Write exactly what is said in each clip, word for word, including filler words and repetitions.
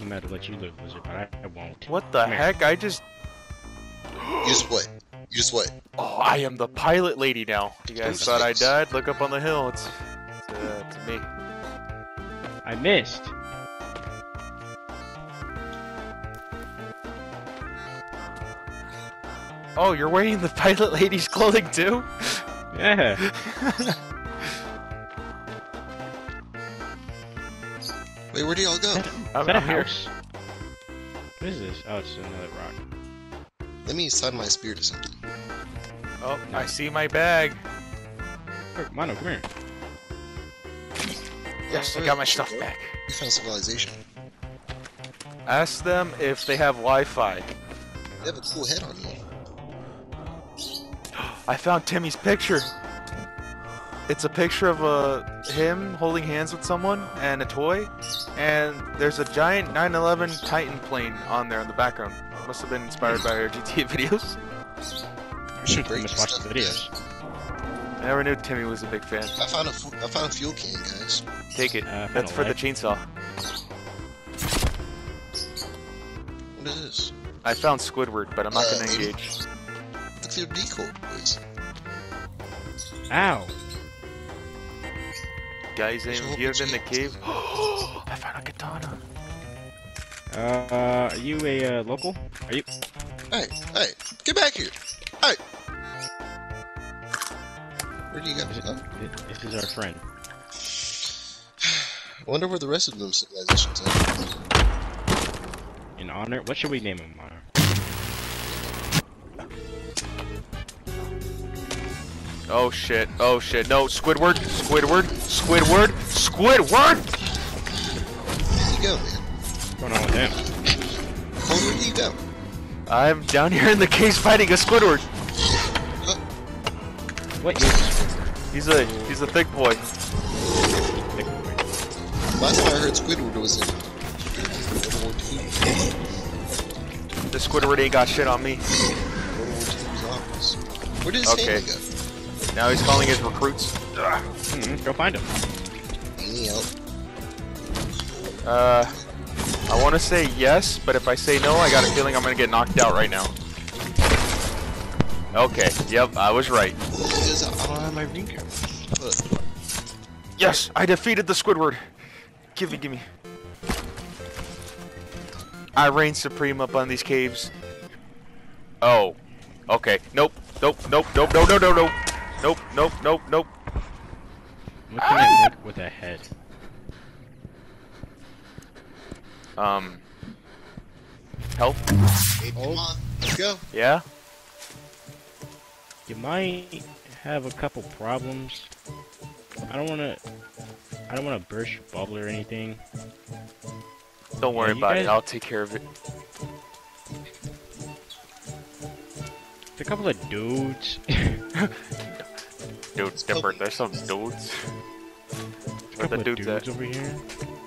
I'm gonna let you live, Blizzard, but I, I won't. What the Man. heck? I just... You just what? You just what? Oh, I am the pilot lady now. You guys thought I died? Look up on the hill. It's, it's, uh, it's me. I missed. Oh, you're wearing the pilot lady's clothing too? Yeah. Wait, where do y'all go? I'm out here. What is this? Oh, it's another rock. Let me inside my spear to something. Oh, no. I see my bag. Here, Mono, come here. Yes, oh, I got my stuff back. You found civilization. Ask them if they have Wi-Fi. They have a cool head on you. I found Timmy's picture. It's a picture of a him holding hands with someone and a toy, and there's a giant nine eleven Titan plane on there in the background. It must have been inspired by our G T A videos. You should pretty much watch the videos. I never knew Timmy was a big fan. I found a I found a fuel can, guys. Take it. Uh, That's for light. the chainsaw. What is this? I found Squidward, but I'm not uh, gonna engage. Your decoy, please. Ow! Guys, I'm here in the cave. I found a katana. Uh, are you a uh, local? Are you? Hey, hey, get back here! Hey! Where do you guys go? This is our friend. I wonder where the rest of those civilizations are. In honor, what should we name him, Honor? Oh shit, oh shit, no, Squidward, Squidward, Squidward, Squidward! Where you go, man? What's going on with him? Where do you go? I'm down here in the cage fighting a Squidward! Huh? What? He's a, he's a thick boy. Thick boy. Last time I heard Squidward was in World War Two. The Squidward ain't got shit on me. World War Two's office. Where did his okay. hand go? Now he's calling his recruits. Mm-hmm. Go find him. Yep. Uh, I want to say yes, but if I say no, I got a feeling I'm gonna get knocked out right now. Okay. Yep, I was right. I don't have my ring camera. Yes, I defeated the Squidward. Give me, give me. I reign supreme up on these caves. Oh. Okay. Nope. Nope. Nope. Nope. No. No. No. No. Nope, nope, nope, nope. What can ah! I make with a head? Um. Help. Hey, come on. Let's go. Yeah? You might have a couple problems. I don't wanna... I don't wanna burst your bubble or anything. Don't worry yeah, about guys... it, I'll take care of it. It's a couple of dudes. Dudes different. There's some dudes. Where the dudes, dudes at? Over here.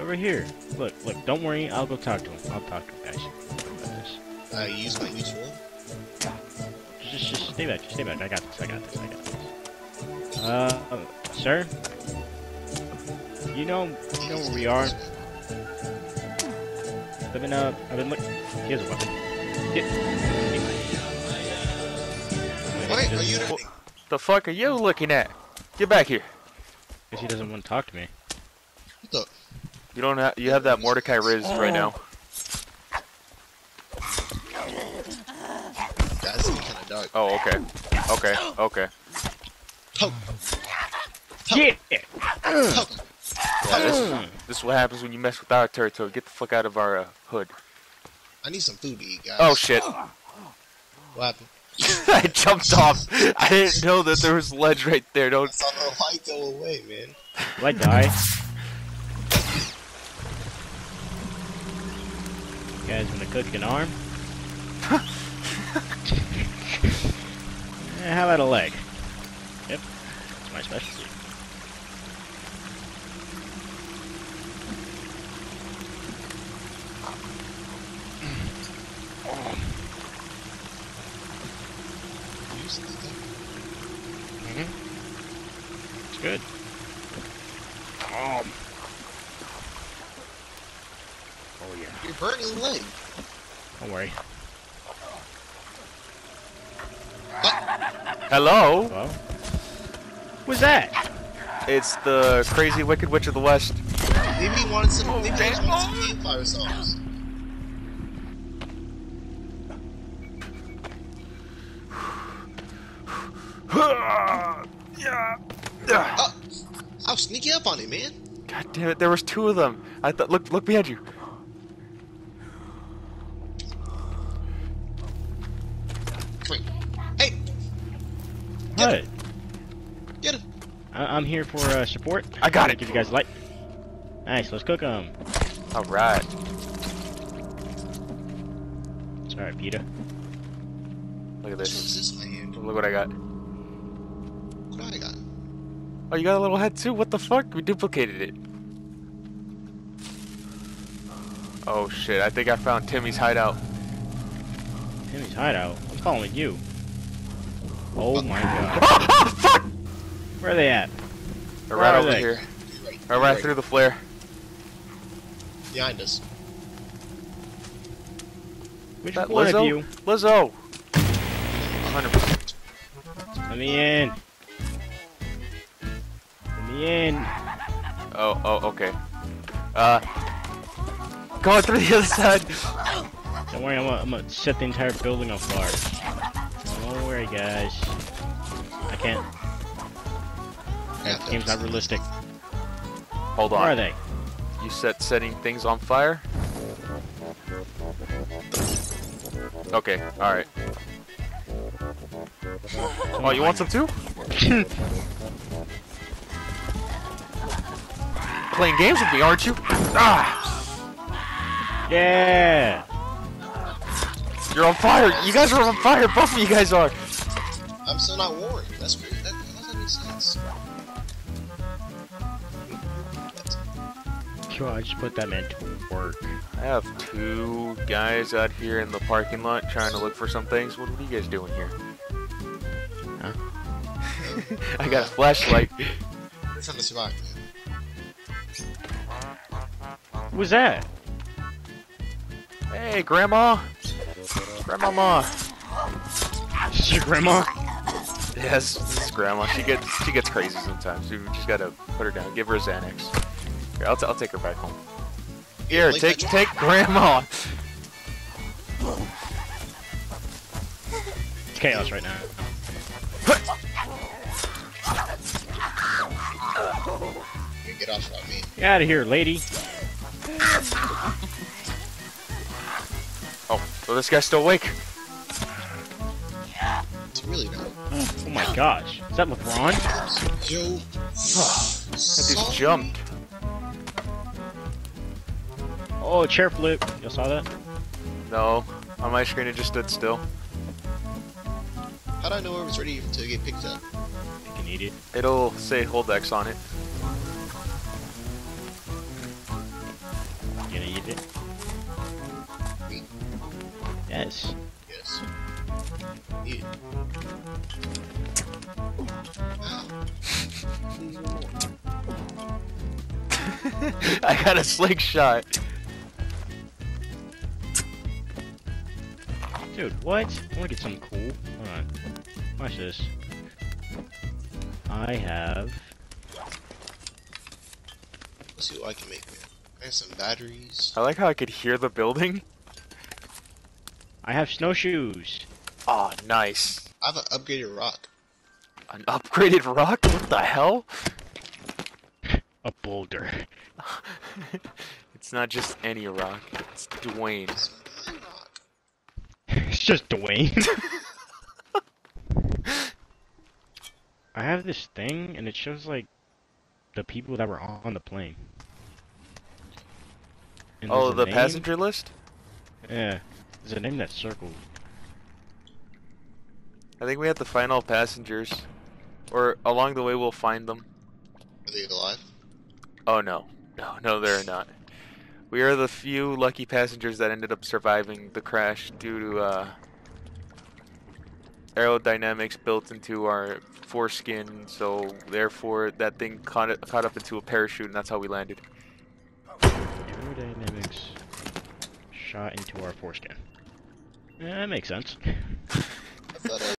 Over here. Look, look. Don't worry. I'll go talk to him. I'll talk to him, guys. About uh, use my usual. Just, just stay back. Just stay back. I got this. I got this. I got this. Uh, uh sir. You know, you know where we are. I've been uh, I've been looking. Here's a weapon. Get. Wait, are you? The fuck are you looking at? Get back here. Cause he doesn't want to talk to me. What the? You don't have. You have that Mordecai Riz oh. right now. That's the kind of dog. Oh, okay. Okay. Okay. Help. Help. Yeah. Help. Yeah, this, this is what happens when you mess with our territory. Get the fuck out of our uh, hood. I need some food to eat, guys. Oh shit. What happened? I jumped off. I didn't know that there was ledge right there. Don't. I saw the light go away, man. Will I die? You guys wanna cook an arm? eh, how about a leg? Yep, it's my specialty. Mm-hmm. It's good. Um. Oh yeah. You're burn his leg. Don't worry. What? Hello? Hello? What's that? It's the crazy Wicked Witch of the West. Maybe he wanted some, maybe he wanted some campfire songs. Oh, I was sneaking up on him, man. God damn it, there was two of them. I thought, look, look behind you. Wait. Hey. Get what? Him. Get him. I I'm here for uh, support. I got it. Give you guys light. Nice. Let's cook them. All right. It's all right, Peter. Look at this. Look what I got. What do I got? Oh, you got a little head too? What the fuck? We duplicated it. Oh shit, I think I found Timmy's hideout. Timmy's hideout? I'm following you. Oh my god. Oh, oh, fuck! Where are they at? They're right over here. They're right through the flare. Behind us. Which one of you? Lizzo! one hundred percent. Let me in. Let me in. Oh, oh, okay. Uh, going through the other side. Don't worry, I'm gonna, I'm gonna set the entire building on fire. Don't worry, guys. I can't. Yeah, this game's not realistic. Hold on. Where are they? You set setting things on fire? Okay, alright. Oh, you want some too? Playing games with me, aren't you? Ah! Yeah! You're on fire! You guys are on fire! Both of you guys are! I'm still not worried. That's weird. That doesn't make sense. Sure, I just put that man to work. I have two guys out here in the parking lot trying to look for some things. What are you guys doing here? Huh? I got a flashlight. We're trying to survive. Who's that? Hey, Grandma. Grandmama. Is this your grandma? Yes, this is Grandma. She gets she gets crazy sometimes. You just gotta put her down. Give her a Xanax. Here, I'll t I'll take her back home. Here, like take take Grandma. It's chaos right now. Get off of me. Get out of here, lady. Oh, so this guy's still awake. It's really not. Oh my gosh. Is that LeBron? Yo. That dude's jumped. Oh, chair flip. You saw that? No. On my screen it just stood still. How do I know it was ready to get picked up? You can eat it. It'll say hold X on it. You gonna eat it? Me? Yes. Yes. Eat it. I got a slingshot. Dude, what? I wanna get something cool. Hold on. Watch this. I have... Let's see what I can make, man. I have some batteries. I like how I could hear the building. I have snowshoes. Aw, oh, nice. I have an upgraded rock. An upgraded rock? What the hell? A boulder. It's not just any rock. It's Dwayne. It's just Dwayne. I have this thing, and it shows, like, the people that were on the plane. And oh, the name? Passenger list? Yeah. There's a name that's circled. I think we have to find all passengers. Or, along the way, we'll find them. Are they alive? Oh, no. No, no, they're not. We are the few lucky passengers that ended up surviving the crash due to uh, aerodynamics built into our foreskin, so therefore that thing caught, it, caught up into a parachute, and that's how we landed. Aerodynamics shot into our foreskin. Yeah, that makes sense.